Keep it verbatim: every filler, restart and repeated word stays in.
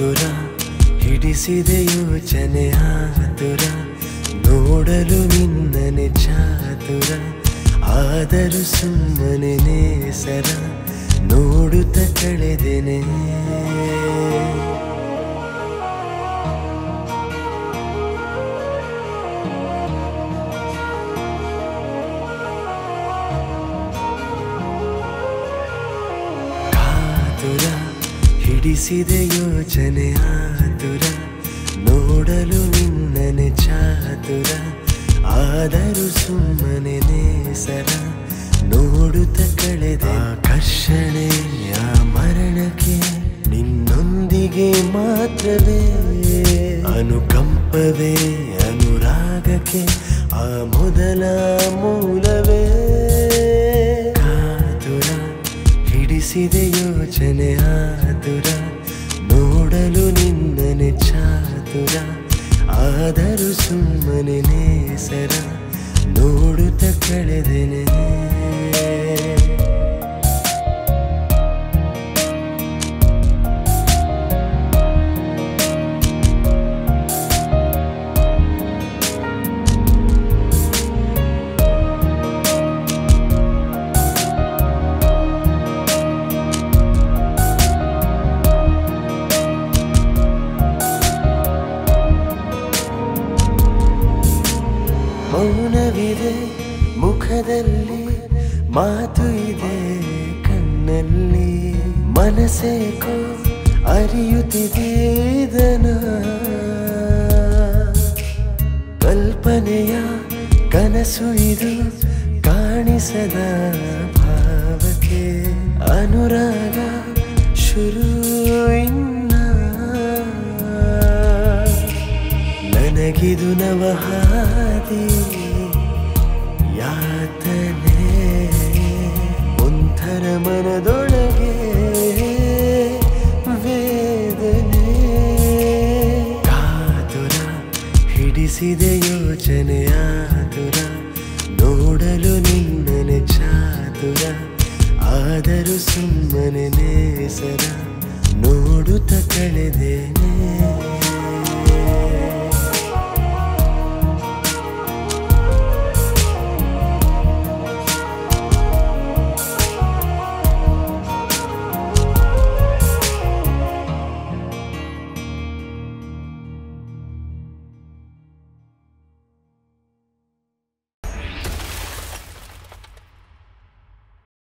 ಕಾತುರ ಹಿಡಿಸಿದೆಯೋ ಚನೆಯ ಆತುರ ನೋಡಲು ನಿನ್ನನೆ ಚಾತುರ ಆದರೂ ಸುಮ್ಮನೆ ನೇಸರ ನೋಡುತ್ತ ಕಳೆದೆನೆ ಕಾತುರ ಹಿಡಿಸಿದೆ ಯೋಚನೆ ಆತುರ ನೋಡಲು ನಿನ್ನನೆ ಚಾತುರ ಆದರೂ ಸುಮ್ಮನೆ ನೇಸರ ನೋಡುತ್ತ ಕಳೆದೆ ಆಕರ್ಷಣೆ ಯಾ ಮರಣಕ್ಕೆ ನಿನ್ನೊಂದಿಗೆ ಮಾತ್ರವೇ ಅನುಕಂಪವೇ ಅನುರಾಗಕ್ಕೆ ಆ ಮೊದಲ ಮೂಲವೇ ಕಾತುರ ಹಿಡಿಸಿದೆ ಯೋಚನೆ ಆತುರ ನೋಡಲು ನಿನ್ನನೆ ಚಾತುರ ಆದರೂ ಸುಮ್ಮನೆ ನೇಸರ ನೋಡುತ್ತ ಕಳೆದೆನೆ ಮೌನವಿದೆ ಮುಖದಲ್ಲಿ ಮಾತು ಇದೆ ಕಣ್ಣಲ್ಲಿ ಮನಸೇಕೋ ಅರಿಯುತ್ತಿದೆ ಇದನ್ನು ಕಲ್ಪನೆಯ ಕನಸು ಇದು ಕಾಣಿಸದ ಭಾವಕ್ಕೆ ಅನುರಾಗ ಶುರು ಇನ್ನ ನನಗಿದು ನವಹಾದಿ ಯಾತನೆ ಒಂಥರ ಮನದೊಳಗೆ ವೇದನೆ ಕಾತುರ ಹಿಡಿಸಿದೆ ಯೋಚನೆ ಆತುರ ನೋಡಲು ನಿನ್ನನೆ ಚಾತುರ ಆದರೂ ಸುಮ್ಮನೆ ನೇಸರ ನೋಡುತ್ತ ಕಳೆದೇನೆ